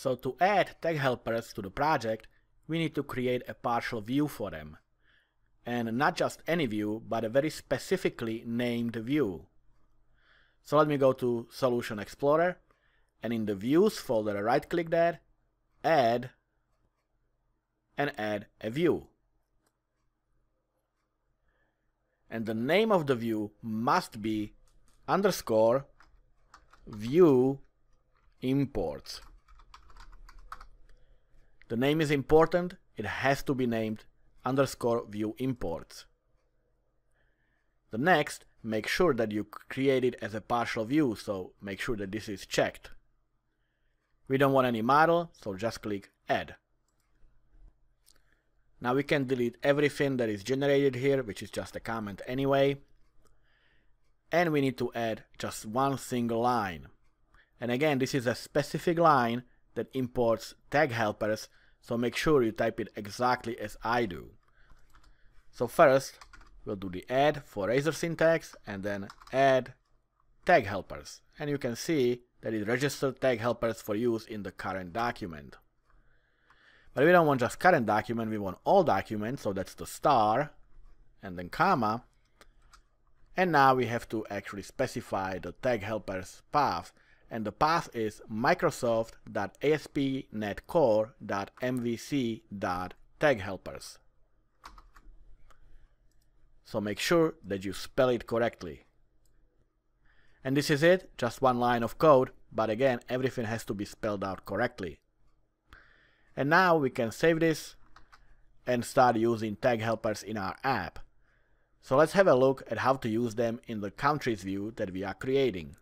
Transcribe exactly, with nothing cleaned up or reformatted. So to add tag helpers to the project, we need to create a partial view for them. And not just any view, but a very specifically named view. So let me go to Solution Explorer, and in the Views folder, right click there, Add, and add a view. And the name of the view must be underscore view imports. The name is important, it has to be named underscore view imports. The next, make sure that you create it as a partial view, so make sure that this is checked. We don't want any model, so just click Add. Now we can delete everything that is generated here, which is just a comment anyway. And we need to add just one single line. And again, this is a specific line that imports tag helpers, so make sure you type it exactly as I do. So first, we'll do the add for Razor syntax and then add tag helpers. And you can see that it registered tag helpers for use in the current document. But we don't want just current document, we want all documents, so that's the star and then comma. And now we have to actually specify the tag helpers path. And the path is Microsoft dot A S P net core dot M V C dot tag helpers. So make sure that you spell it correctly. And this is it, just one line of code, but again, everything has to be spelled out correctly. And now we can save this and start using tag helpers in our app. So let's have a look at how to use them in the countries view that we are creating.